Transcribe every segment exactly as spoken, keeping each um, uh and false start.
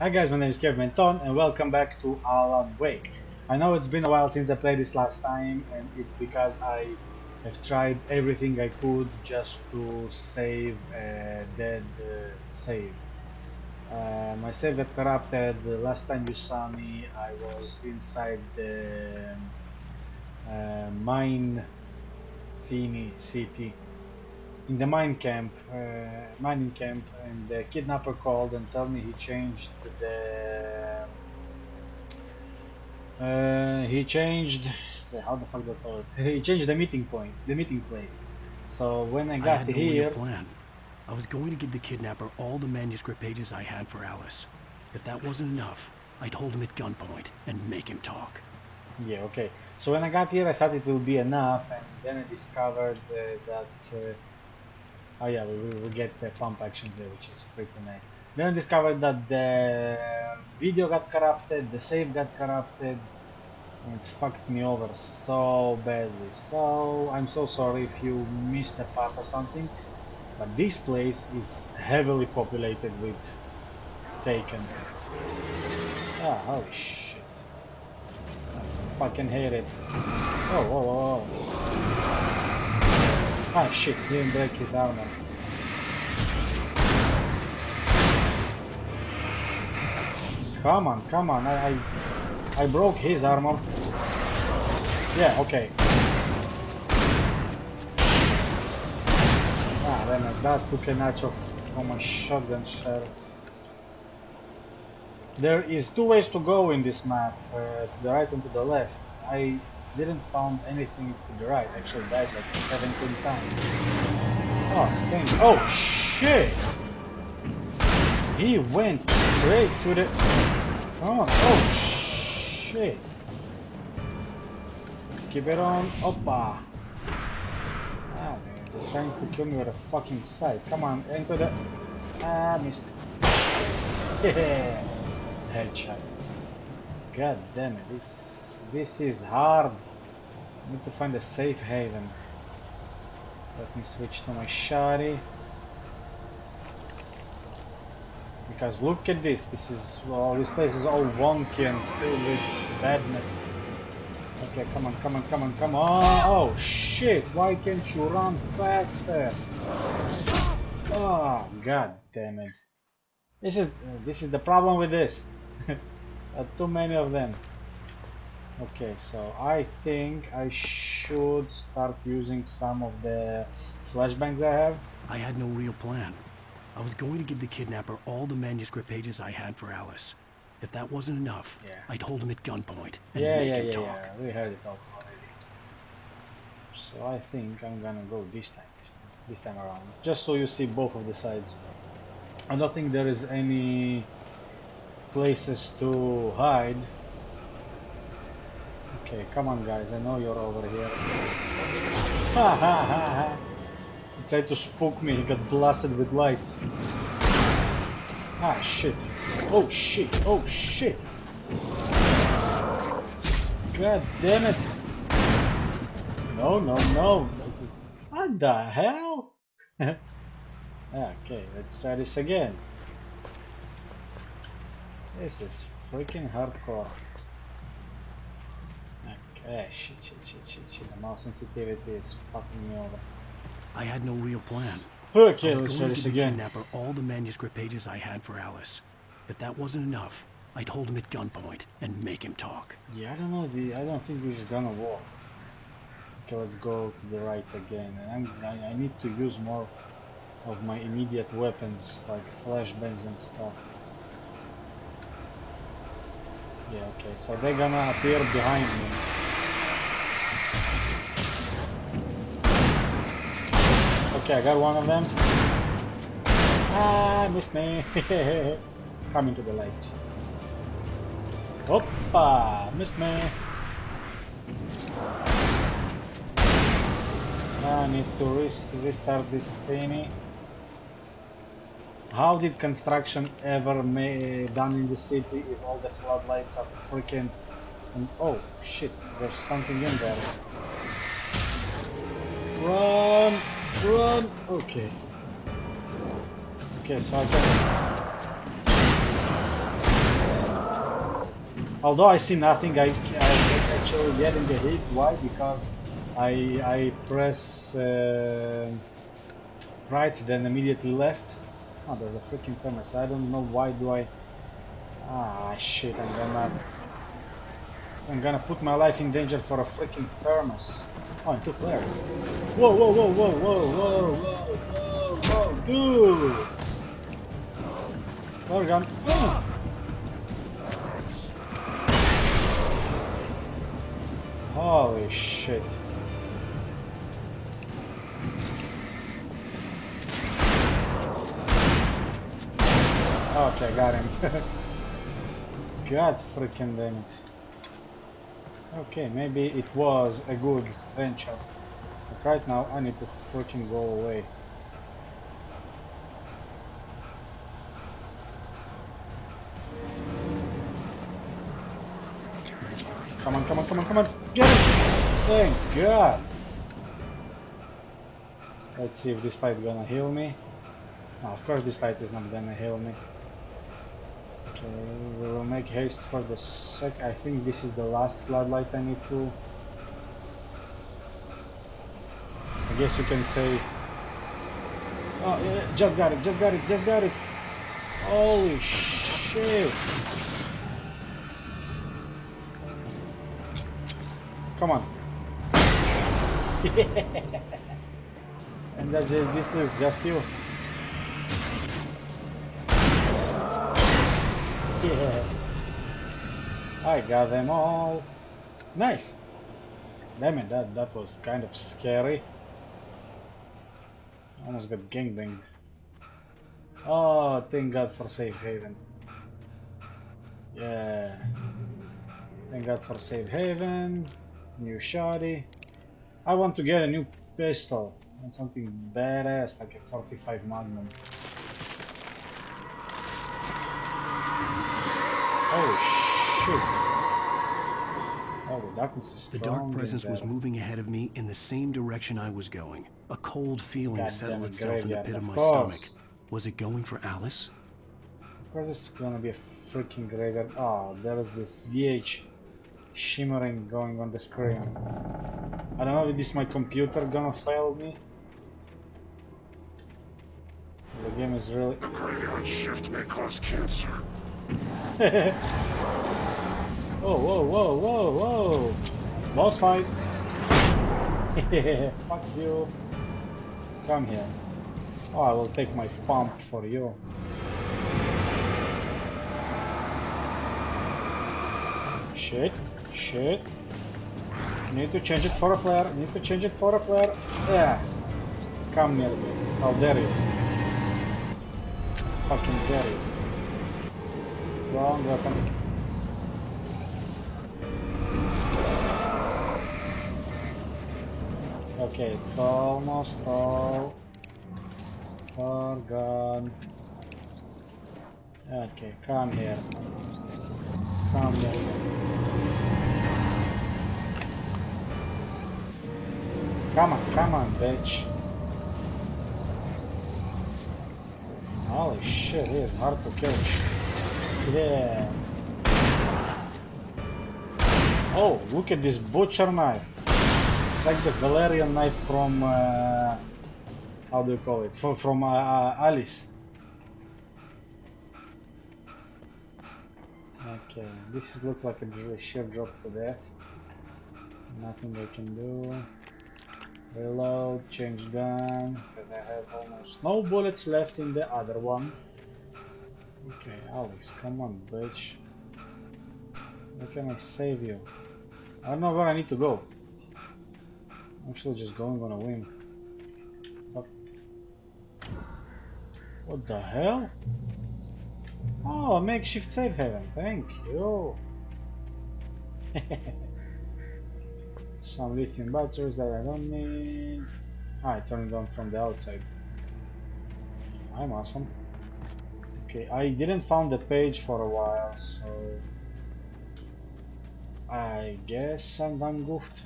Hi guys, my name is Caveman Ton and welcome back to Alan Wake. I know it's been a while since I played this last time, and it's because I have tried everything I could just to save a dead uh, save. Uh, my save got corrupted. The last time you saw me I was inside the uh, mine thingy city. In the mine camp, uh, mining camp, and the kidnapper called and told me he changed the. Uh, he changed. How the fuck do I call it? He changed the meeting point, the meeting place. So when I got I had no here, real plan. I was going to give the kidnapper all the manuscript pages I had for Alice. If that wasn't enough, I'd hold him at gunpoint and make him talk. Yeah. Okay. So when I got here, I thought it would be enough, and then I discovered uh, that. Uh, Oh yeah, we will get the pump action there, which is pretty nice. Then I discovered that the video got corrupted, the save got corrupted, and it's fucked me over so badly. So I'm so sorry if you missed a part or something, but this place is heavily populated with Taken. Ah, holy shit. I fucking hate it. Oh, whoa, whoa, whoa. Ah shit, he didn't break his armor. Come on, come on, I, I I broke his armor. Yeah, okay. Ah, damn it, that took a notch of all my shotgun shells. There is two ways to go in this map, uh, to the right and to the left. I didn't found anything to the right. Actually died like seventeen times. Oh, thank you. Oh shit! He went straight to the. Come on! Oh shit! Let's keep it on. Oppa! Ah, man, they're trying to kill me with a fucking sight. Come on, enter the. Ah, missed. Yeah, headshot. God damn it! This. This is hard. I need to find a safe haven. Let me switch to my shotty. Because look at this. This is well, this place is all wonky and filled with badness. Okay, come on, come on, come on, come on. Oh shit! Why can't you run faster? Oh god damn it! This is uh, this is the problem with this. Too many of them. Okay, so I think I should start using some of the flashbangs I have. I had no real plan. I was going to give the kidnapper all the manuscript pages I had for Alice. If that wasn't enough, yeah. I'd hold him at gunpoint and yeah, make yeah, him yeah, talk. Yeah, we heard it all already. So I think I'm gonna go this time, this time, this time around. Just so you see both of the sides. I don't think there is any places to hide. Okay, come on guys, I know you're over here. Ha ha ha ha! He tried to spook me, he got blasted with light. Ah shit. Oh shit, oh shit! God damn it! No, no, no! What the hell? Okay, let's try this again. This is freaking hardcore. Eh, shit, shit, shit, shit, shit, the mouse sensitivity is fucking me over. I had no real plan. Okay, I was let's try this again. I was going to give the kidnapper all the manuscript pages I had for Alice. If that wasn't enough, I'd hold him at gunpoint and make him talk. Yeah, I don't know, the, I don't think this is gonna work. Okay, let's go to the right again. And I'm, I, I need to use more of my immediate weapons, like flashbangs and stuff. Yeah, okay, so they're gonna appear behind me. Okay, I got one of them. Ah, missed me. Come into the light. Hoppa, missed me. I need to restart this thingy. How did construction ever ma done in the city if all the floodlights are freaking? And oh shit, there's something in there. Run! Run! Okay. Okay, so I can. Although I see nothing, I, I actually getting a hit. Why? Because I, I press uh, right, then immediately left. Oh, there's a freaking camera, so I don't know why do I... Ah, shit, I'm gonna... I'm gonna put my life in danger for a freaking thermos. Oh, and two flares. Whoa, whoa, whoa, whoa, whoa, whoa, whoa, whoa, whoa, dude! Power gun. Oh. Holy shit. Okay, got him. God freaking damn it. Okay, maybe it was a good venture, but right now I need to freaking go away. Come on, come on, come on, come on! Get it! Thank God! Let's see if this light is gonna heal me. No, of course this light is not gonna heal me. Okay, we will make haste for the sec. I think this is the last floodlight I need to... I guess you can say... Oh, yeah, just got it, just got it, just got it! Holy shit! Come on! And that's just, this is just you. Yeah. I got them all. Nice. Damn it, that that was kind of scary. Almost got gangbanged. Oh, thank God for safe haven. Yeah. Thank God for safe haven. New shotty. I want to get a new pistol and something badass like a forty-five Magnum. Oh shit! Oh, the darkness is strong. The dark presence was moving ahead of me in the same direction I was going. A cold feeling settled itself in the pit of my stomach. Was it going for Alice? Of course, it's gonna be a freaking graveyard. Oh, there is this V H shimmering going on the screen. I don't know if this is my computer gonna fail me. The game is really. The graveyard shift may cause cancer. Whoa, whoa, whoa, whoa, whoa! Boss fight! Fuck you! Come here. Oh, I will take my pump for you. Shit, shit. Need to change it for a flare, need to change it for a flare. Yeah. Come near me. How dare you? Fucking dare you. Wrong weapon. Okay, it's almost all. Oh God. Okay, come here. Come here. Come on, come on, bitch. Holy shit, he is hard to catch. Yeah. Oh, look at this butcher knife. It's like the Galarian knife from uh, how do you call it? From from uh, Alice. Okay, this is look like a sheer drop to death. Nothing I can do. Reload, change gun, because I have almost no bullets left in the other one. Okay, Alice, come on, bitch. How can I save you? I don't know where I need to go. I'm actually just going on a whim. What? What the hell? Oh, a makeshift safe haven. Thank you. Some lithium batteries that I don't need. Ah, I turned it on from the outside. I'm awesome. Okay, I didn't find the page for a while, so I guess I'm done goofed.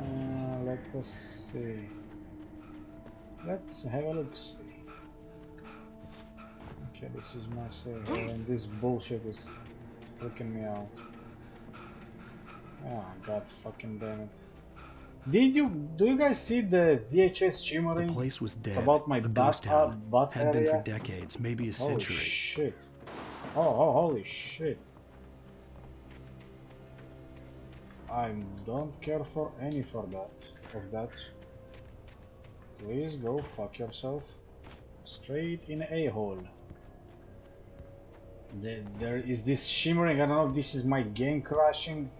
Uh, let us see. Let's have a look. See. Okay, this is my save, and this bullshit is freaking me out. Oh god fucking damn it. Did you do you guys see the V H S shimmering? The place was dead. It's about my butt butt had been for decades, maybe a century. Holy shit. Oh, oh holy shit. I don't care for any for that of that. Please go fuck yourself. Straight in a-hole. There, there is this shimmering, I don't know if this is my game crashing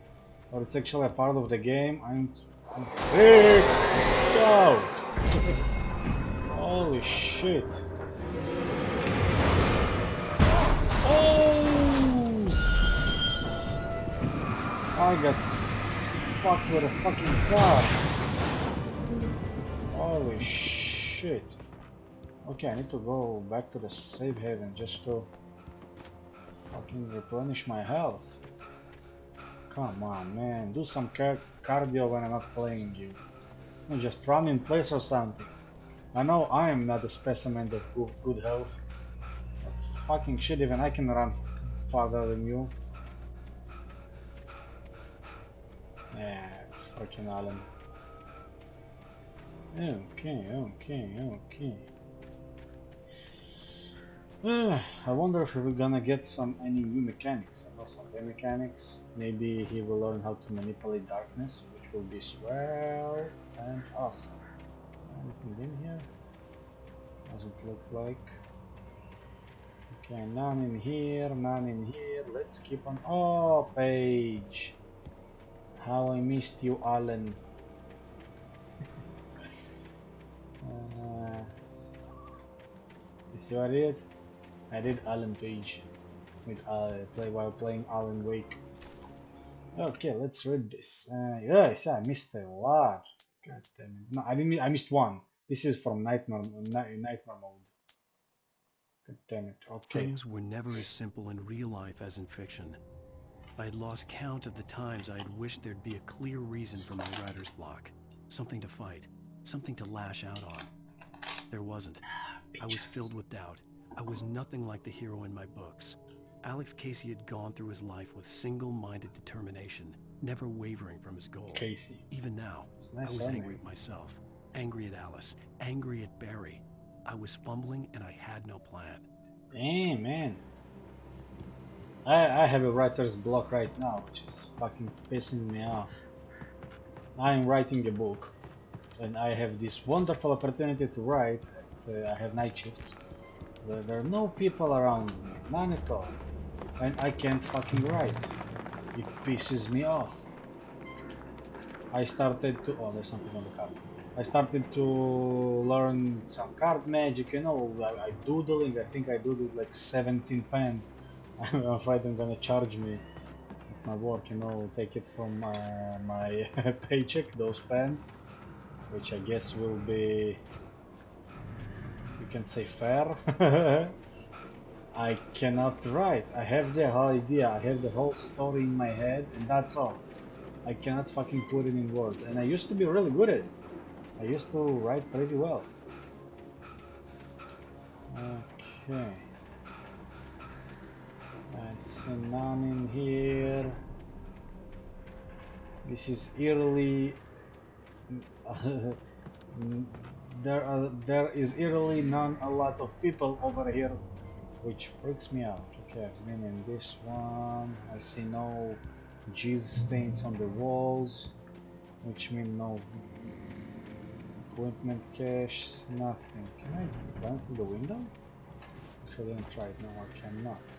or it's actually a part of the game. I'm freaked out. Holy shit. Oh! I got fucked with a fucking car. Holy shit. Okay, I need to go back to the safe haven just to fucking replenish my health. Come on, man, do some car cardio when I'm not playing you. No, just run in place or something. I know I am not a specimen of good, good health. But fucking shit, even I can run farther than you. Yeah, fucking Alan. Okay, okay, okay. Uh, I wonder if we're gonna get some any new mechanics. I know some new mechanics. Maybe he will learn how to manipulate darkness, which will be swear and awesome. Anything in here? Doesn't look like. Okay, none in here, none in here. Let's keep on. Oh, Paige! How I missed you, Alan. uh, you see what I did? I did Alan Page with uh, play while playing Alan Wake. Okay, let's read this. Uh, yes, I missed a lot. God damn it! No, I didn't. I missed one. This is from Nightmare Nightmare Mode. God damn it! Okay. Things were never as simple in real life as in fiction. I had lost count of the times I had wished there'd be a clear reason for my writer's block, something to fight, something to lash out on. There wasn't. I was filled with doubt. I was nothing like the hero in my books. Alex Casey had gone through his life with single-minded determination, never wavering from his goal. Casey. Even now, I was angry at myself, angry at Alice, angry at Barry. I was fumbling and I had no plan. Damn, man. I, I have a writer's block right now, which is fucking pissing me off. I am writing a book, and I have this wonderful opportunity to write. At, uh, I have night shifts. There are no people around me, none at all, and I can't fucking write. It pisses me off. I started to... oh, there's something on the card. I started to learn some card magic, you know, I, I doodling, I think I doodled like seventeen pens. I'm afraid I'm gonna charge me at my work, you know, take it from uh, my paycheck, those pens, which I guess will be... can say fair. I cannot write. I have the whole idea, I have the whole story in my head, and that's all. I cannot fucking put it in words, and I used to be really good at it. I used to write pretty well. Okay, I see none in here. This is eerily There are, there is eerily none a lot of people over here, which freaks me out. Okay, I've been in this one. I see no jizz stains on the walls, which mean no equipment caches, nothing. Can I climb through the window? Actually, I'm trying. No, I cannot.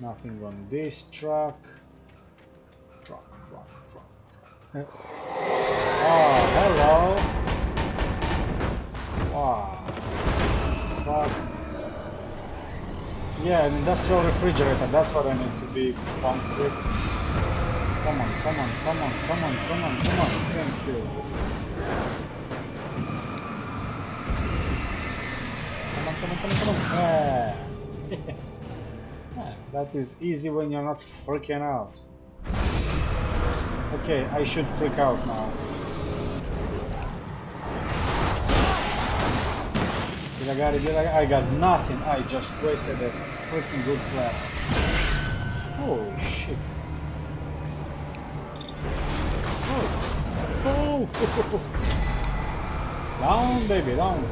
Nothing on this truck. Truck, truck, truck, truck. Oh, hello. Wow. But yeah, an industrial refrigerator, that's what I need to be pumped with. Come on, come on, come on, come on, come on, come on, thank you. Come on, come on, come on, come on. Yeah. Yeah, that is easy when you're not freaking out. Okay, I should freak out now. I gotta get, I, I got nothing. I just wasted a freaking good flap. Holy shit. Oh. Oh. Down, baby, down.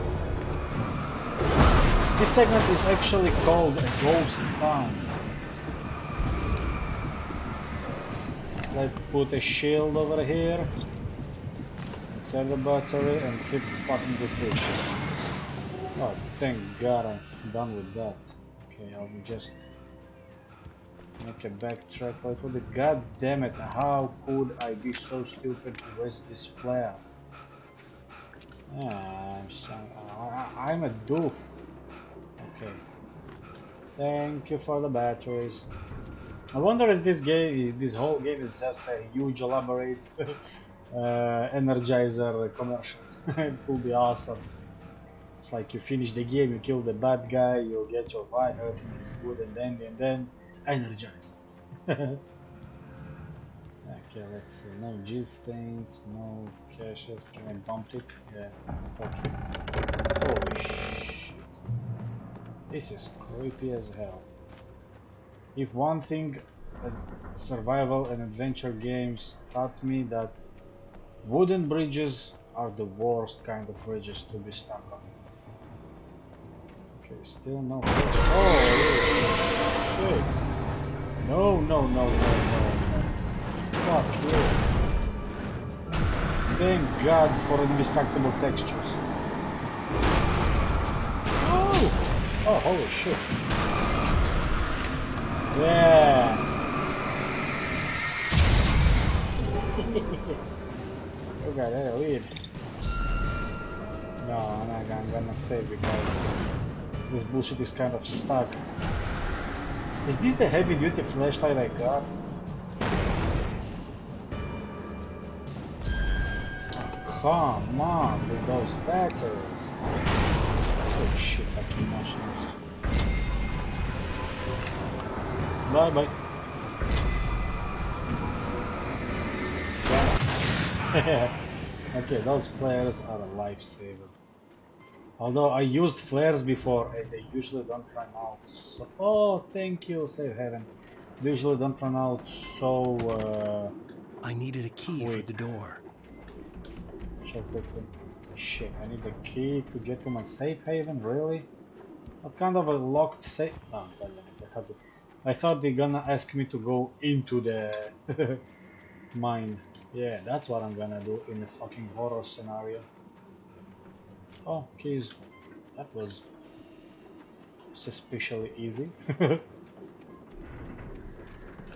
This segment is actually called a ghost town. Let's put a shield over here. Insert the battery and keep fucking this bitch. Oh, thank God I'm done with that. Okay, I'll just make a backtrack a little bit. God damn it, how could I be so stupid to waste this flare? Ah, I'm, so, uh, I'm a doof. Okay. Thank you for the batteries. I wonder if this game, this whole game is just a huge elaborate uh, energizer commercial. It could be awesome. It's like you finish the game, you kill the bad guy, you get your wife, everything is good, and then and then energize. Okay, let's see. No G stains, no caches. Can I bump it? Yeah. Okay. Holy shit! This is creepy as hell. If one thing, uh, survival and adventure games taught me, that wooden bridges are the worst kind of bridges to be stuck on. Okay, still no. Oh shit! No, no, no, no, no, no! Fuck you! Thank God for indestructible textures. Oh! Oh, holy shit! Yeah! Okay, that's weird. No, I'm not, I'm gonna save because this bullshit is kind of stuck. Is this the heavy duty flashlight I got? Oh, come on with those batteries. Oh shit, I can watch this. Bye bye. Okay, those flares are a lifesaver. Although I used flares before and they usually don't run out so... Oh, thank you, save heaven. They usually don't run out so... Uh, I needed a key quick. For the door. Shit, I need a key to get to my safe haven, really? What kind of a locked safe... Oh, I thought they're gonna ask me to go into the mine. Yeah, that's what I'm gonna do in a fucking horror scenario. Oh, keys. That was suspiciously easy.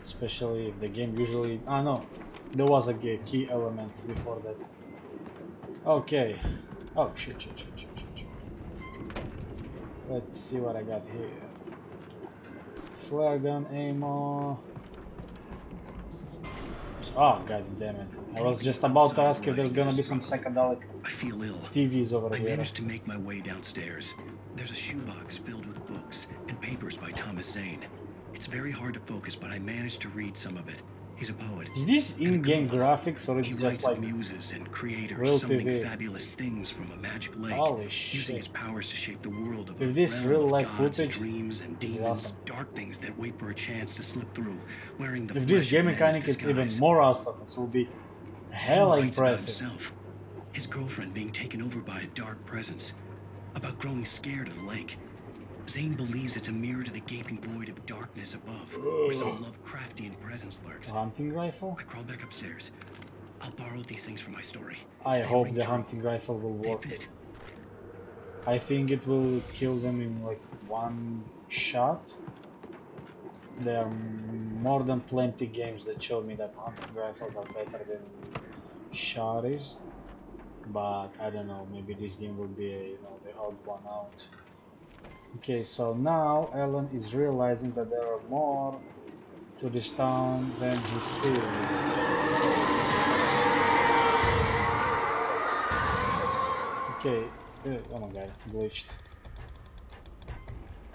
Especially if the game usually... Ah, no. There was a key element before that. Okay. Oh, shit, shit, shit, shit, shit. Let's see what I got here. Flare gun ammo. Oh, god damn it. I was just about to ask if there's gonna be some psychedelic I feel ill. T Vs over here. I managed to make my way downstairs. There's a shoebox filled with books and papers by Thomas Zane. It's very hard to focus, but I managed to read some of it. He's a poet. Is this in-game graphics or is it just like muses and creators summoning fabulous things from a magic lake? Holy shit. Using his powers to shape the world of this real-life footage, dreams and demons, awesome. Dark things that wait for a chance to slip through. Wearing the if this game mechanic gets even more awesome, it will be hella impressive. His girlfriend being taken over by a dark presence, about growing scared of the lake. Zane believes it's a mirror to the gaping void of darkness above, where some Lovecraftian presence lurks. Hunting rifle? I crawl back upstairs. I'll borrow these things for my story. I hope the hunting rifle will work. I think it will kill them in like one shot. There are more than plenty games that show me that hunting rifles are better than shotties. But I don't know, maybe this game will be a, you know, the odd one out. Okay, so now Alan is realizing that there are more to this town than he sees. Okay, oh my god, glitched.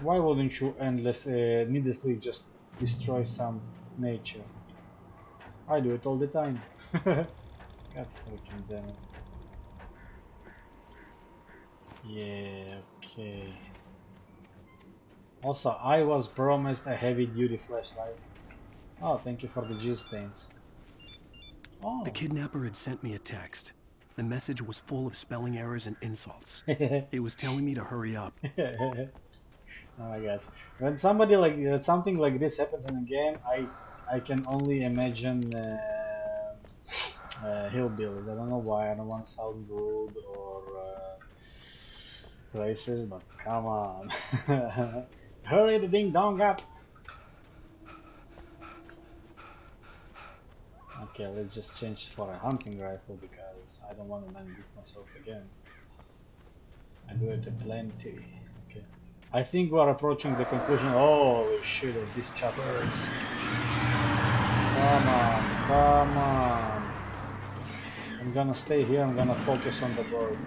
Why wouldn't you endless, uh, needlessly just destroy some nature? I do it all the time. God fucking damn it. Yeah, okay. Also, I was promised a heavy-duty flashlight. Oh, thank you for the juice stains. Oh. The kidnapper had sent me a text. The message was full of spelling errors and insults. It was telling me to hurry up. Oh my god. When somebody like that, something like this happens in a game, I I can only imagine uh, uh, hillbillies. I don't know why. I don't want to sound rude or uh, racist, but come on. Hurry the ding dong up. Okay, let's just change for a hunting rifle because I don't want to man with myself again. I do it a plenty. Okay. I think we are approaching the conclusion. Oh shit, of this chapter. Come on, come on. I'm gonna stay here, I'm gonna focus on the bird.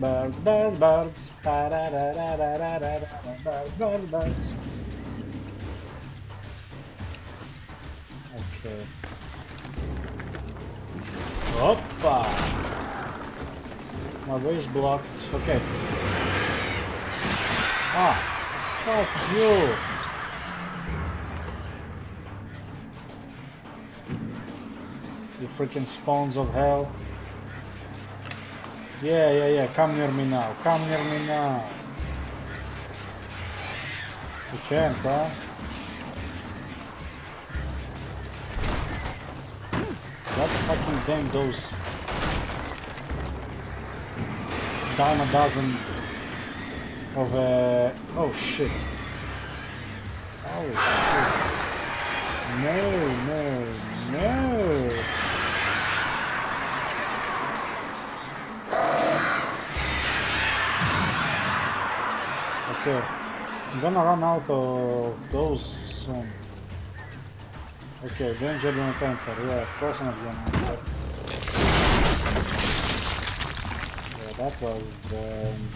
Birds, birds, birds. Da da da da da da da. Birds, birds. Okay. Opa! My way is blocked. Okay. Ah! Fuck you! You freaking spawns of hell. Yeah, yeah, yeah. Come near me now. Come near me now. You can't, huh? Let's fucking damn those down a dozen of uh oh shit. Oh shit. No, no, no. Okay. I'm gonna run out of those soon. Okay, danger don't enter. Yeah, of course I'm not gonna enter. Yeah, that was um,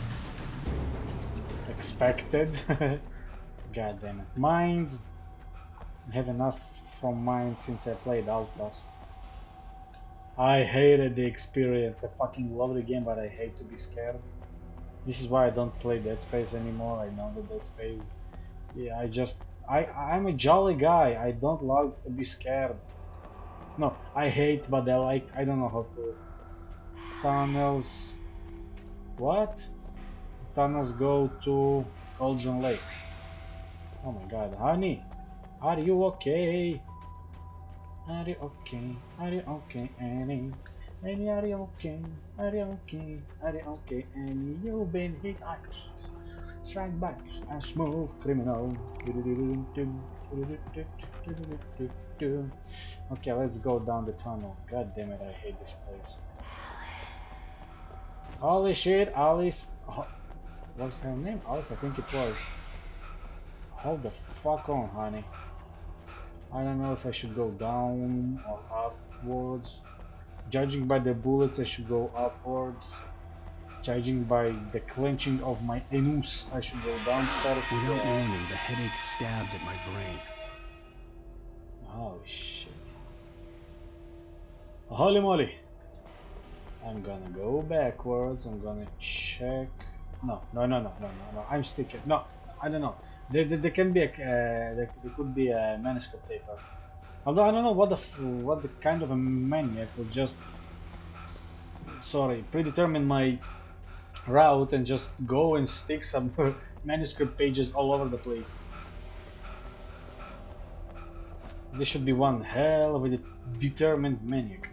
expected. God damn it. Mines. I had enough from mines since I played Outlast. I hated the experience. I fucking love the game, but I hate to be scared. This is why I don't play Dead Space anymore. I know the Dead Space. Yeah, I just. I, I'm a jolly guy, I don't like to be scared. No, I hate, but I like, I don't know how to... Tunnels... What? Tunnels go to Cauldron Lake. Oh my god, honey! Are you okay? Are you okay? Are you okay, Annie? Annie, are you okay? Are you okay? Are you okay, Annie? You've been hit, I... Strike back, a smooth criminal. Okay, let's go down the tunnel. God damn it, I hate this place. Holy shit, Alice. Oh, what's her name? Alice, I think it was. Hold the fuck on, honey. I don't know if I should go down or upwards. Judging by the bullets, I should go upwards. Judging by the clenching of my anus, I should go downstairs. Without warning, the headache stabbed at my brain. Oh shit! Holy moly! I'm gonna go backwards. I'm gonna check. No, no, no, no, no, no, no. I'm sticking. No, I don't know. There, there, there can be a. Uh, there, there could be a manuscript paper. Although I don't know what the what the kind of a maniac would just. Sorry, predetermine my. Route and just go and stick some manuscript pages all over the place. This should be one hell of a determined maniac.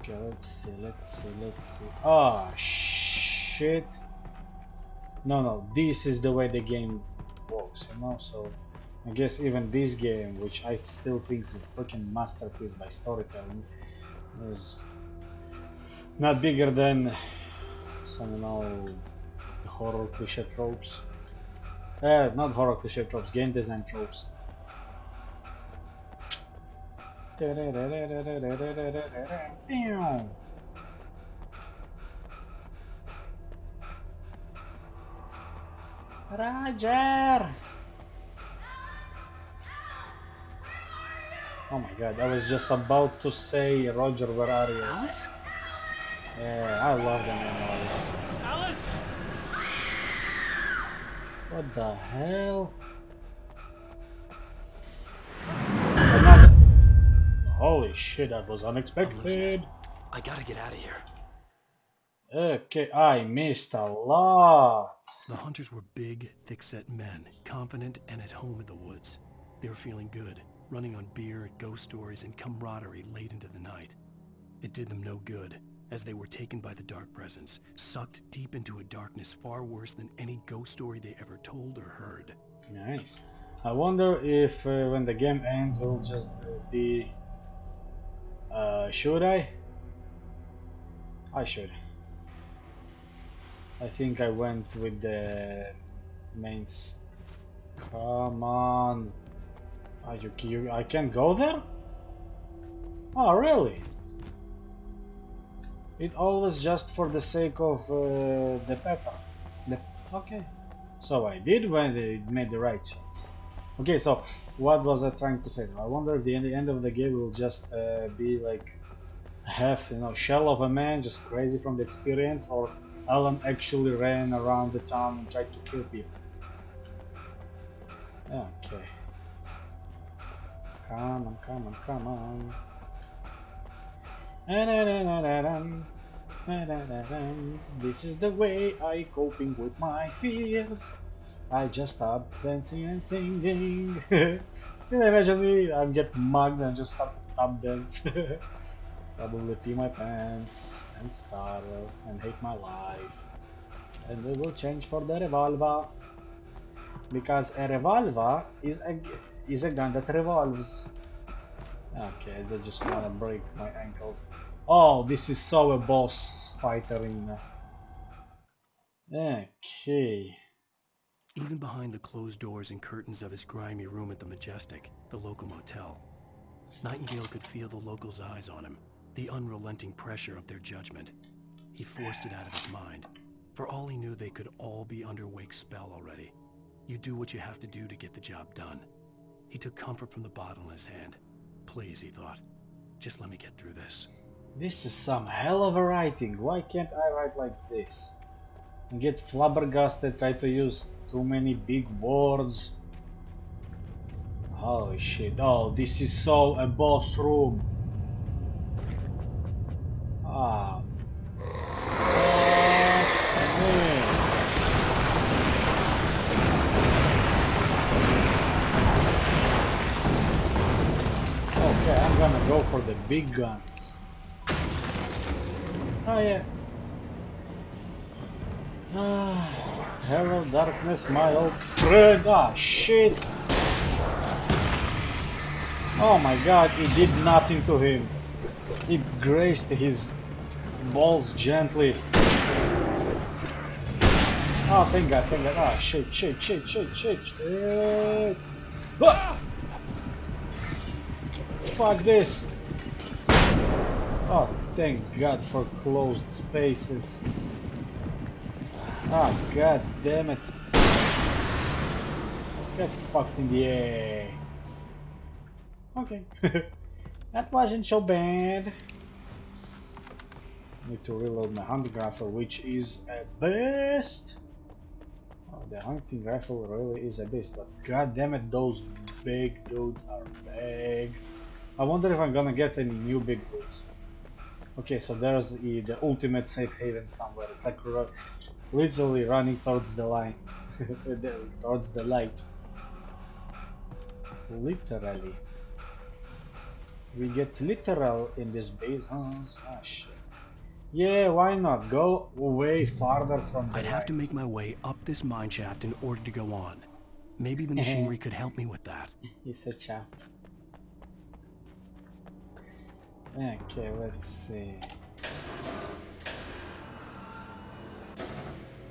Okay, let's see, let's see, let's see. Ah, oh, shit. No, no, this is the way the game works, you know? So, I guess even this game, which I still think is a freaking masterpiece by storytelling, is not bigger than. Some, you know, horror cliche tropes. Eh, not horror cliche tropes, game design tropes. Roger! Oh my god, I was just about to say, Roger, where are you? Alice? Yeah, I love that noise. Alice! What the hell? Another. Holy shit, that was unexpected. I gotta get out of here. Okay, I missed a lot. The hunters were big, thick-set men, confident and at home in the woods. They were feeling good, running on beer, ghost stories, and camaraderie late into the night. It did them no good, as they were taken by the dark presence, sucked deep into a darkness far worse than any ghost story they ever told or heard. Nice. I wonder if uh, when the game ends, we'll just uh, be... Uh, should I? I should. I think I went with the mains. Come on. Are you kidding? I can't go there? Oh, really? It always just for the sake of uh, the pepper. The okay. So I did when it made the right choice. Okay, so what was I trying to say? I wonder if the end, the end of the game will just uh, be like half, you know, shell of a man, just crazy from the experience, or Alan actually ran around the town and tried to kill people. Okay. Come on, come on, come on. This is the way I coping with my fears. I just stop dancing and singing. Can you imagine me? I get mugged and just start to tap dance. Probably pee my pants and startle and hate my life. And we will change for the revolver, because a revolver is a is a gun that revolves. Okay, they just wanna break my ankles. Oh, this is so a boss fight arena. Okay. Even behind the closed doors and curtains of his grimy room at the Majestic, the local motel, Nightingale could feel the locals' eyes on him. The unrelenting pressure of their judgment. He forced it out of his mind. For all he knew, they could all be under Wake's spell already. You do what you have to do to get the job done. He took comfort from the bottle in his hand. Please, he thought, just let me get through this. This is some hell of a writing. Why can't I write like this? And get flabbergasted, try to use too many big words. Holy shit. Oh, this is so a boss room. Ah, okay. Okay, I'm gonna go for the big guns. Oh yeah. Ah, hello darkness, my old friend. Ah shit. Oh my god, it did nothing to him. It grazed his balls gently. Oh, thank God, thank God. Ah, shit, shit, shit, shit, shit, shit. Ah! Fuck this. Oh, thank God for closed spaces. Ah, god damn it. Get fucked in the air. Okay. That wasn't so bad. Need to reload my hunting rifle, which is a beast. Oh, the hunting rifle really is a beast, but god damn it, those big dudes are big. I wonder if I'm gonna get any new big dudes. Okay, so there's the, the ultimate safe haven somewhere. It's like ru literally running towards the line, towards the light. Literally. We get literal in this base house. Ah, shit. Yeah, why not? Go way farther from the I'd light. Have to make my way up this mine shaft in order to go on. Maybe the machinery could help me with that. It's a shaft. Okay, let's see.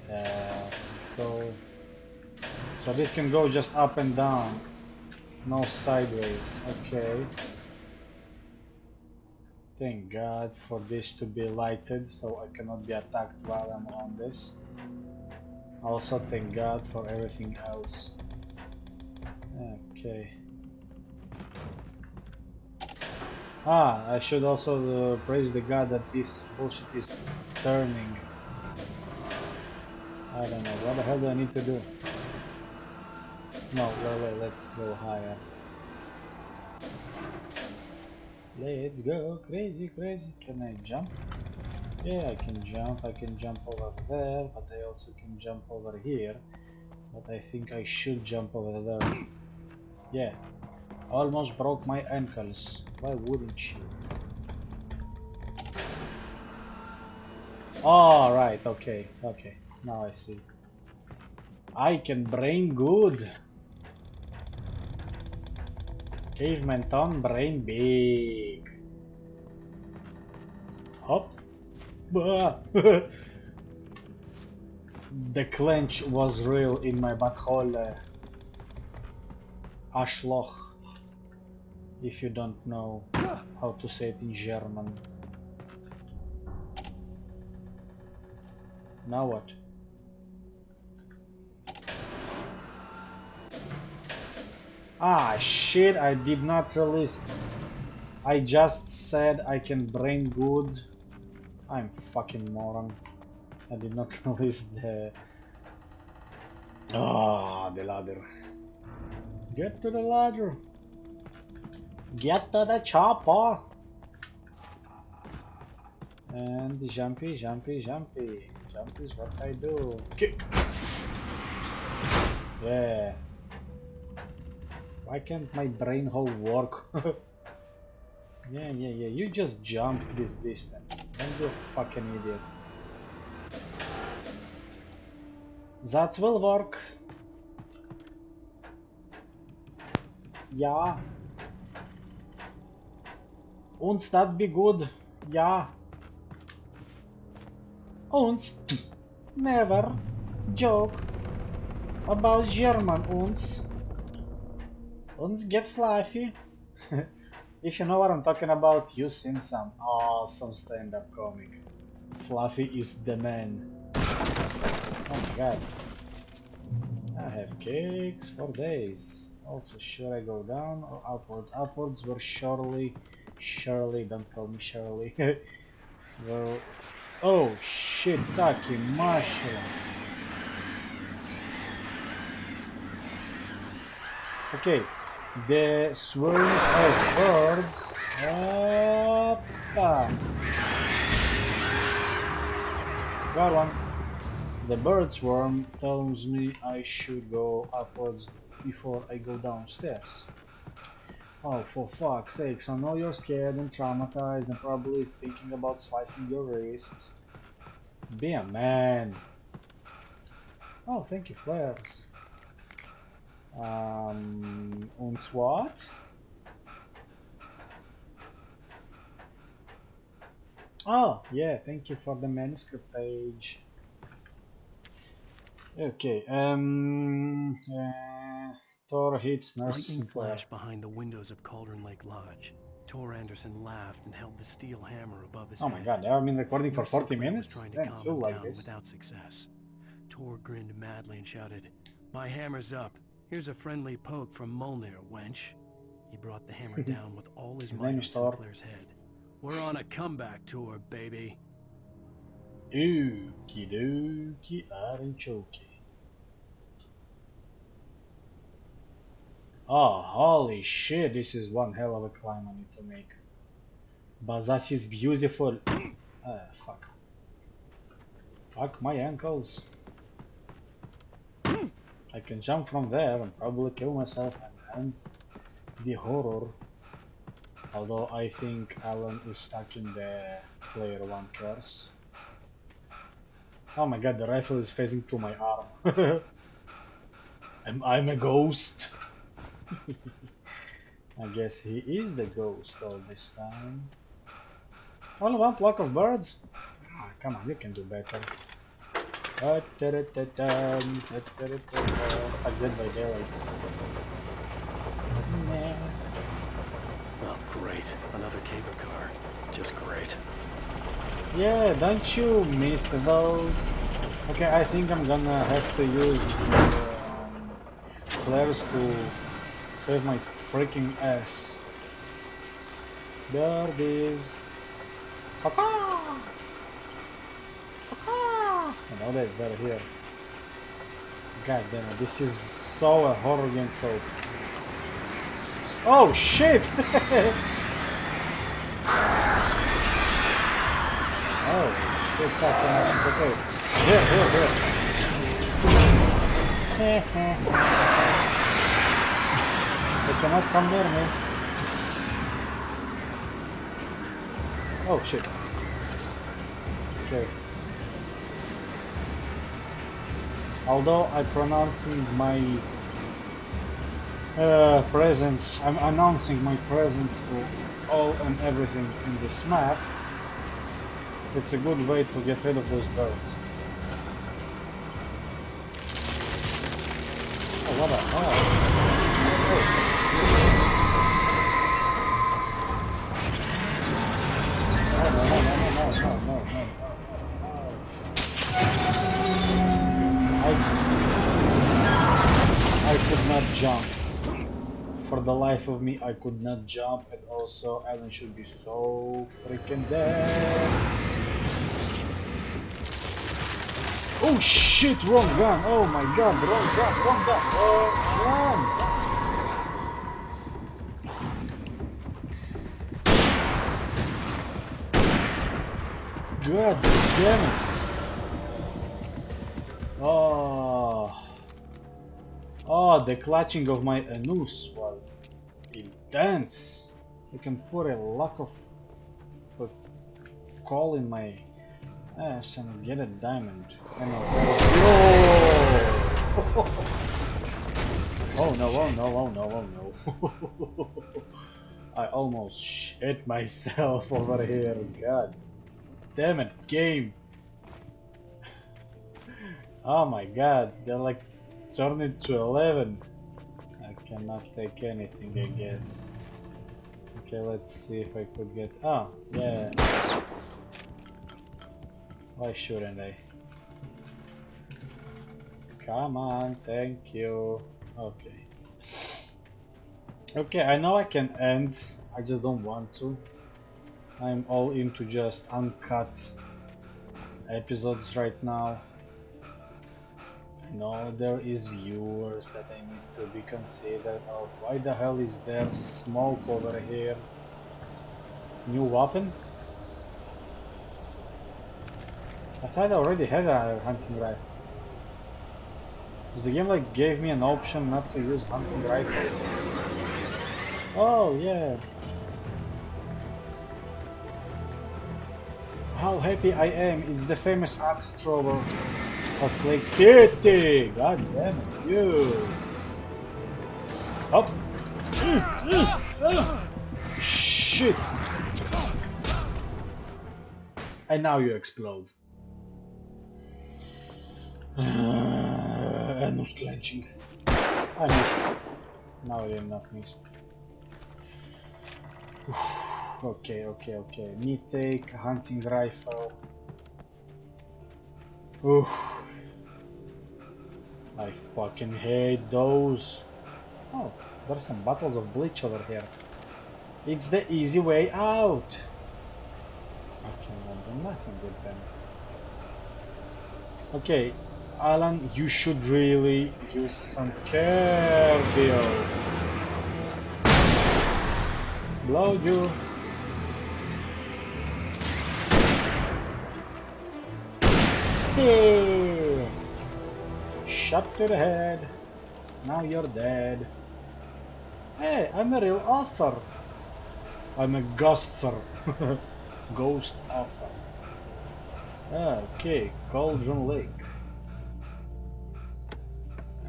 Uh, let's go. So this can go just up and down. No sideways. Okay. Thank God for this to be lighted, so I cannot be attacked while I'm on this. Also, thank God for everything else. Okay. Ah, I should also uh, praise the god that this bullshit is turning. I don't know, what the hell do I need to do? No, wait, wait, let's go higher. Let's go crazy, crazy. Can I jump? Yeah, I can jump. I can jump over there, but I also can jump over here. But I think I should jump over there. Yeah. Almost broke my ankles. Why wouldn't you? All right. Okay. Okay. Now I see. I can brain good. Caveman Ton brain big. Hop. The clench was real in my butthole. Arschloch. If you don't know how to say it in German. Now what? Ah shit, I did not release. I just said I can brain good. I'm fucking moron. I did not release the... Ah, the ladder. Get to the ladder. Get to the chopper. And jumpy, jumpy, jumpy. Jumpy is what I do. Kick. Yeah. Why can't my brain hole work? Yeah, yeah, yeah. You just jump this distance. Don't be a fucking idiot. That will work. Yeah. Und that be good. Yeah. Uns never joke about German uns. Uns get fluffy. If you know what I'm talking about, you've seen some awesome stand-up comic. Fluffy is the man. Oh my god. I have cakes for days. Also, should I go down or upwards? Upwards were surely... Surely, don't call me Shirley. Well, oh shit, Taki mushrooms. Okay. The swarms of birds. Opa. Got one. The bird swarm tells me I should go upwards before I go downstairs. Oh, for fuck's sake, so I know you're scared and traumatized and probably thinking about slicing your wrists. Be a man. Oh, thank you, flares. Um, und what? Oh, yeah, thank you for the manuscript page. Okay, um... Uh, Thor hits nursing flash behind the windows of Cauldron Lake Lodge. Tor Anderson laughed and held the steel hammer above his head. Oh my god, I've been recording for forty minutes? Trying to calm him down without success. Tor grinned madly and shouted, "My hammer's up. Here's a friendly poke from Molnir, wench." He brought the hammer down with all his might on Sinclair's head. "We're on a comeback tour, baby." Okie dokie, iron chokey. Oh, holy shit, this is one hell of a climb I need to make. But that is beautiful. Ah, fuck. Fuck my ankles. I can jump from there and probably kill myself and end the horror. Although I think Alan is stuck in the player one curse. Oh my god, the rifle is phasing through my arm. Am I a ghost? I guess he is the ghost all this time. Only one flock of birds? Ah, come on, you can do better. Looks like Dead by Daylight. Oh great, another cable car. Just great. Yeah, don't you miss those? Okay, I think I'm gonna have to use uh, flares to save my freaking ass. Birdies. Caw-caw. Caw-caw. Oh, they're better here. God damn it, this is so a horror game trope. Oh shit! Oh shit, fucking actions, okay. Here, here, here. They cannot come near me. Oh shit. Okay. Although I'm pronouncing my uh, presence, I'm announcing my presence for all and everything in this map, it's a good way to get rid of those birds. Oh, what a hell! No, no, no, no, no, no, no, no, no. I could not jump. For the life of me, I could not jump, and also Alan should be so freaking dead. Oh shit, wrong gun. Oh my god, wrong gun, wrong gun. Oh, wrong. God damn it. Oh. Oh, the clutching of my anus was intense. I can put a lock of a call in my ass and get a diamond. And oh! Oh no, oh no, oh no, oh no. I almost shit myself over here. God damn it, game. Oh my god, they're like turn it to eleven. I cannot take anything, I guess. Okay, let's see if I could get. Oh, yeah. Why shouldn't I? Come on, thank you. Okay. Okay, I know I can end. I just don't want to. I'm all into just uncut episodes right now. No, there is viewers that I need to be considered. Oh, why the hell is there smoke over here? New weapon? I thought I already had a hunting rifle. Because the game like gave me an option not to use hunting rifles. Oh yeah. How happy I am! It's the famous axe thrower of Lake City! God damn it, you! Up! Shit! And now you explode. Uh, and was clenching. I missed. Now you're not missed. Okay, okay, okay. Need take, hunting rifle. Oof. I fucking hate those. Oh, there's some bottles of bleach over here. It's the easy way out. I cannot do nothing with them. Okay, Alan, you should really use some cardio. Blow you. Hey. Shot to the head. Now you're dead. Hey, I'm a real author. I'm a ghoster. Ghost author. Okay, Cauldron Lake.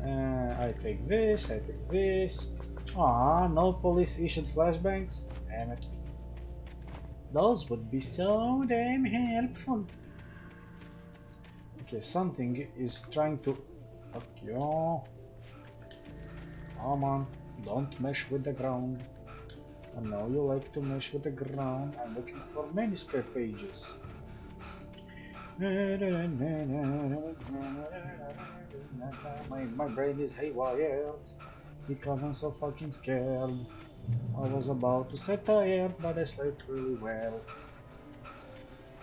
Uh, I take this, I take this. Ah, no police issued flashbangs. Damn it. Those would be so damn helpful. Okay, something is trying to. Fuck you. Come on, don't mesh with the ground. I know you like to mesh with the ground. I'm looking for manuscript pages. My, my brain is haywire because I'm so fucking scared. I was about to set fire, but I slept really well.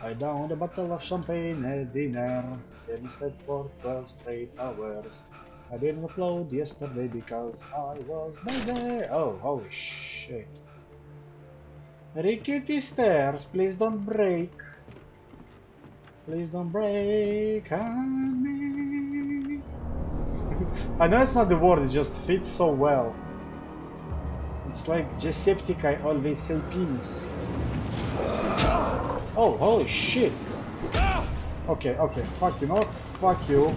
I downed a bottle of champagne at dinner, then I slept for twelve straight hours. I didn't upload yesterday because I was busy. Oh, holy shit. Rickety stairs, please don't break. Please don't break on me. I know it's not the word, it just fits so well. It's like Jacksepticeye always say penis. Oh, holy shit. Okay, okay, fuck you, know what? Fuck you.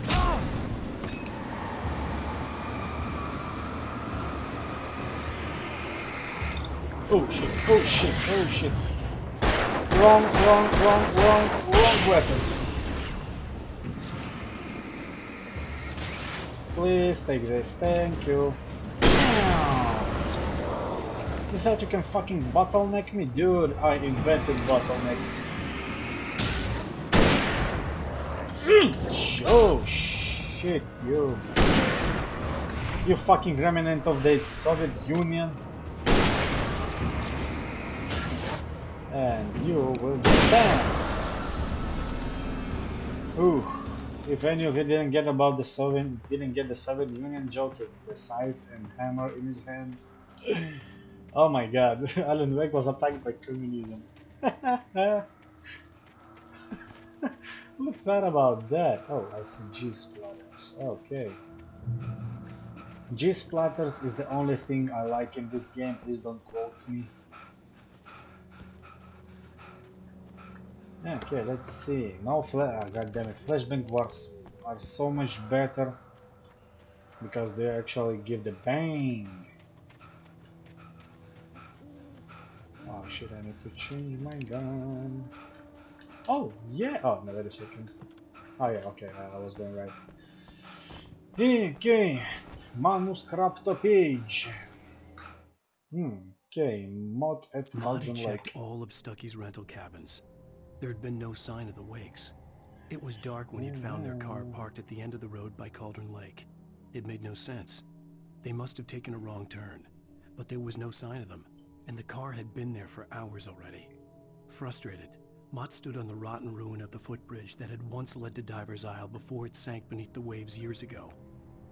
Oh shit, oh shit, oh shit. Wrong, wrong, wrong, wrong, wrong weapons. Please take this, thank you. You thought you can fucking bottleneck me? Dude, I invented bottleneck. Oh shit, you. You fucking remnant of the Soviet Union. And you will be banned. Ooh, if any of you didn't get about the Soviet, didn't get the Soviet Union joke, it's the scythe and hammer in his hands. Oh my God, Alan Wake was attacked by communism. Who thought about that? Oh, I see G-splatters. Okay. G-splatters is the only thing I like in this game. Please don't quote me. Okay, let's see. No flash. Oh, God damn it! Flashbang wars are so much better because they actually give the bang. Oh shit! I need to change my gun. Oh yeah! Oh no, wait a second. Oh yeah. Okay, I, I was going right. Okay, manuscript page. Hmm. Okay, mod at Cauldron Lake. Checked all of Stucky's rental cabins. There had been no sign of the Wakes. It was dark when he'd found their car parked at the end of the road by Cauldron Lake. It made no sense. They must have taken a wrong turn, but there was no sign of them, and the car had been there for hours already. Frustrated, Mott stood on the rotten ruin of the footbridge that had once led to Diver's Isle before it sank beneath the waves years ago.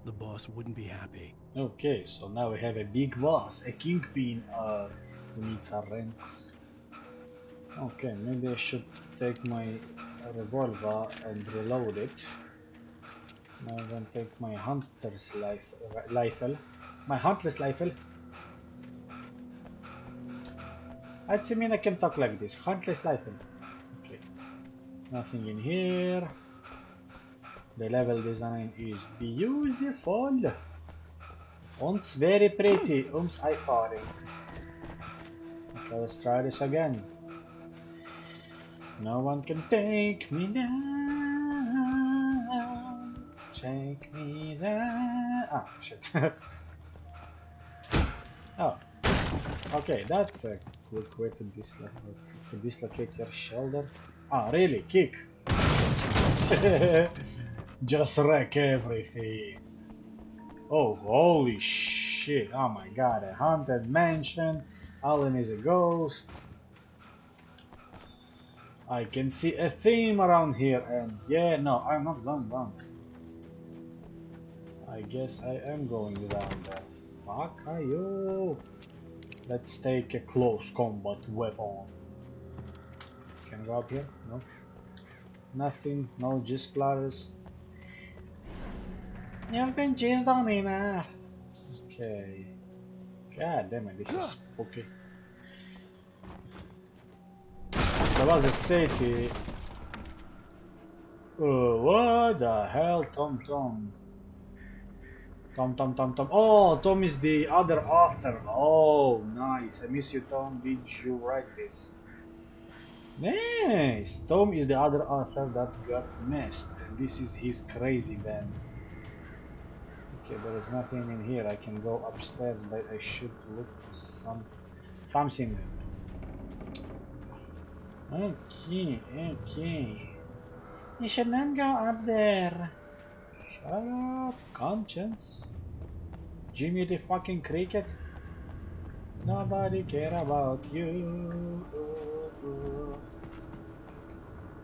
The boss wouldn't be happy. Okay, so now we have a big boss, a Kingpin, uh, who needs our ranks. Okay, maybe I should take my revolver and reload it. Now I'm gonna take my hunter's life, rifle. My hunter's rifle. I mean I can talk like this. Hunter's rifle. Okay. Nothing in here. The level design is beautiful. It's very pretty. Oops, I thought it. Okay, let's try this again. No one can take me down. Take me down. Ah, shit. Oh. Okay, that's a good way to dislocate, to dislocate your shoulder. Ah, really? Kick. Just wreck everything. Oh, holy shit. Oh my God, a haunted mansion. Alan is a ghost. I can see a theme around here, and yeah, no, I'm not going down. I guess I am going down there. Fuck are you? Let's take a close combat weapon. Can I go up here? No. Nothing, no jizz platters. You've been jizzed on enough. Okay. God damn it, this is spooky. There was a city. Oh, what the hell, Tom Tom? Tom Tom Tom Tom. Oh, Tom is the other author. Oh, nice. I miss you, Tom. Did you write this? Nice. Tom is the other author that got missed. And this is his crazy band. Okay, there is nothing in here. I can go upstairs, but I should look for some something. Okay, okay. You should not go up there. Shut up, conscience. Jimmy the fucking cricket. Nobody care about you.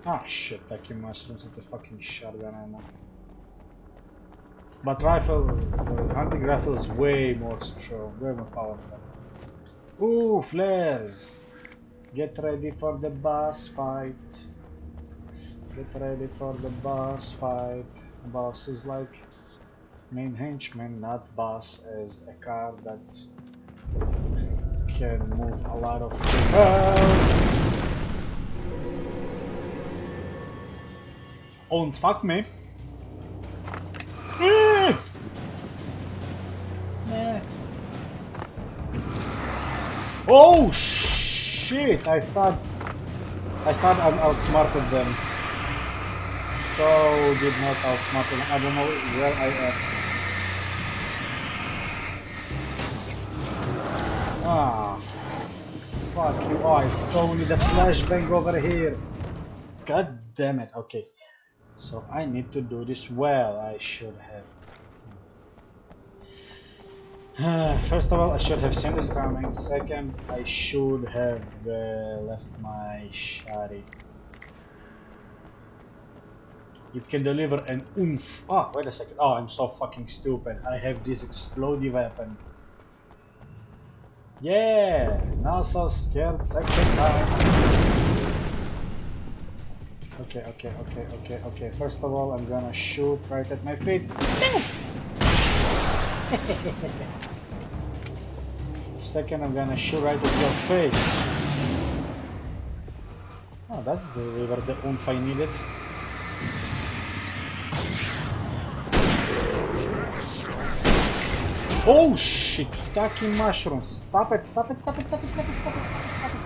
Ah, shit, thank you, mushrooms. It's a fucking shotgun ammo. But rifle, uh, hunting rifle is way more strong, way more powerful. Ooh, flares! Get ready for the boss fight. Get ready for the boss fight. Boss is like main henchman, not boss, as a car that can move a lot of things. Ah! Oh, and fuck me. Ah! Nah. Oh shit! I thought I thought I outsmarted them. So did not outsmart them. I don't know where I am. Ah, fuck you! Oh, I saw only the flashbang over here. God damn it! Okay, so I need to do this well. I should have. First of all, I should have seen this coming. Second, I should have uh, left my shotty. It can deliver an oomph. Oh, wait a second. Oh, I'm so fucking stupid. I have this exploding weapon. Yeah, not so scared. Second time. Okay, okay, okay, okay, okay. First of all, I'm gonna shoot right at my feet. Second, I'm gonna shoot right at your face. Oh, that's the river, the oomph I needed. Oh shit, fucking mushrooms. Stop it, stop it, stop it, stop it, stop it, stop it, stop it, stop it.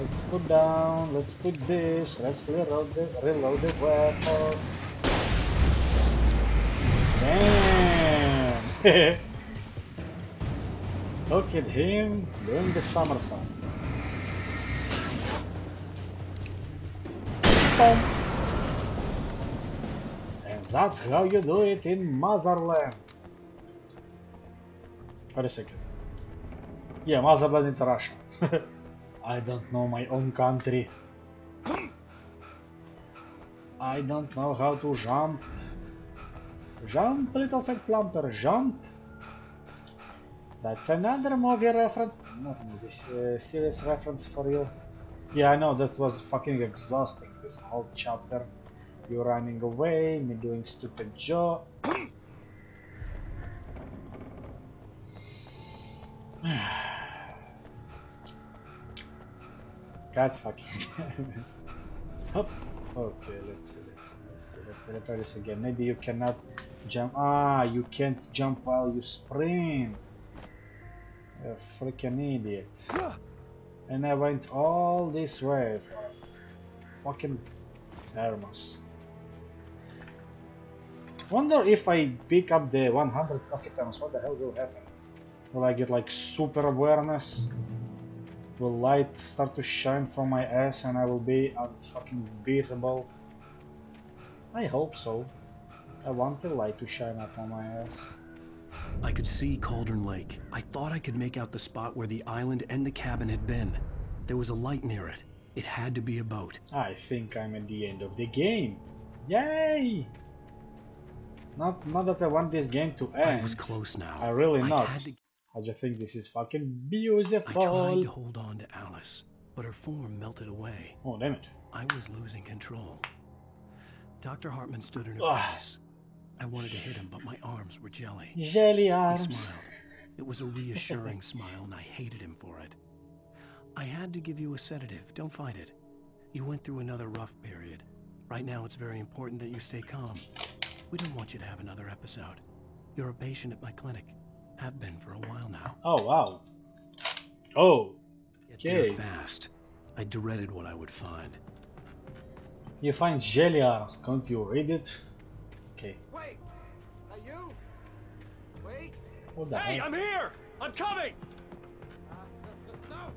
Let's put down, let's put this, let's reload the, reload the weapon. Damn! Look at him doing the somersault. Boom. And that's how you do it in Motherland. Wait a second. Yeah, Motherland is Russia. I don't know my own country. I don't know how to jump. Jump, little fat plumper, jump. That's another movie reference. Not movie, uh, serious reference for you. Yeah, I know, that was fucking exhausting, this whole chapter. You running away, me doing stupid job. God fucking damn it. Hop. Okay, let's see, let's see, let's see, let's see, let's try this again. Maybe you cannot jump. Ah, you can't jump while you sprint. You're a freaking idiot. And I went all this way for a fucking thermos. Wonder if I pick up the one hundred coffee thermos, what the hell will happen? Will I get like super awareness? Will light start to shine from my ass and I will be fucking unbeatable? I hope so. I want the light to shine up on my ass. I could see Cauldron Lake. I thought I could make out the spot where the island and the cabin had been. There was a light near it. It had to be a boat. I think I'm at the end of the game. Yay! Not, not that I want this game to end. I was close now. I really I not. I just think this is fucking beautiful. I tried to hold on to Alice, but her form melted away. Oh, damn it. I was losing control. Doctor Hartman stood in her place. I wanted to hit him, but my arms were jelly. Jelly arms. He smiled. It was a reassuring smile, and I hated him for it. I had to give you a sedative. Don't fight it. You went through another rough period. Right now, it's very important that you stay calm. We don't want you to have another episode. You're a patient at my clinic. Have been for a while now. Oh wow. Oh. Okay. Fast. I dreaded what I would find. You find jelly arms. Can't you read it? Okay. Wait. Are you? Wait. What the hey, heck? I'm here. I'm coming. Uh, no, no,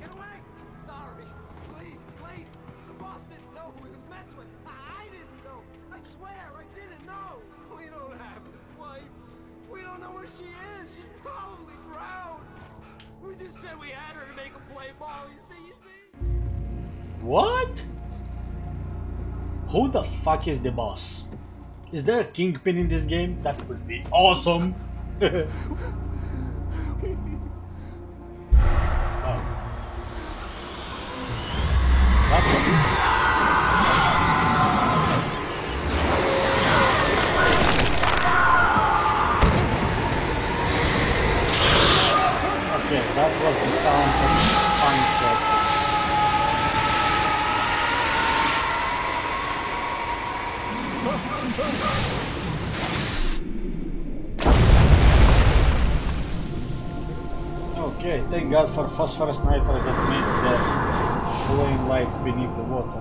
get away. Sorry. Please, wait. The boss didn't know who he was messing with. I, I didn't know. I swear, I didn't know. We don't have a wife. We don't know where she is. She's probably drowned. We just said we had her to make a play ball. You see, you see? What? Who the fuck is the boss? Is there a Kingpin in this game? That would be awesome. Okay, thank God for phosphorus nitrate that made the flowing light beneath the water.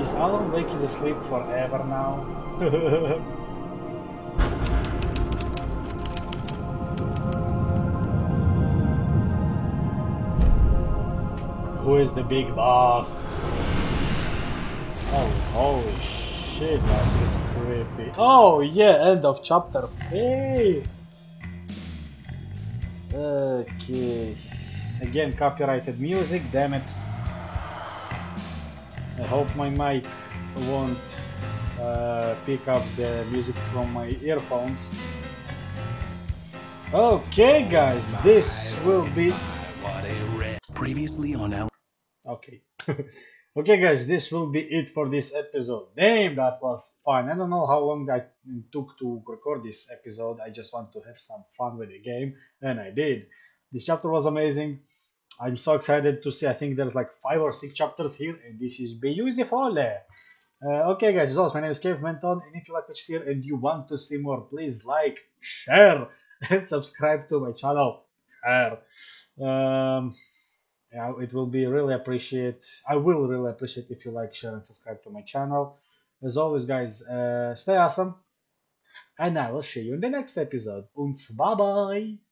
Is Alan Wake is asleep forever now? Who is the big boss? Oh, holy shit, that is creepy. Oh yeah, end of chapter. Hey! Okay. Again, copyrighted music, damn it. I hope my mic won't uh, pick up the music from my earphones. Okay guys, this will be... Previously on our... Okay. Okay guys, this will be it for this episode. Damn, that was fun. I don't know how long I took to record this episode. I just want to have some fun with the game, and I did. This chapter was amazing. I'm so excited to see. I think there's like five or six chapters here, and this is beautiful. Uh, okay guys, as always, my name is Caveman Ton, and if you like what you hear and you want to see more, please like, share, and subscribe to my channel. Um... Yeah, it will be really appreciate. I will really appreciate if you like, share, and subscribe to my channel. As always, guys, uh, stay awesome, and I will see you in the next episode. Und bye bye.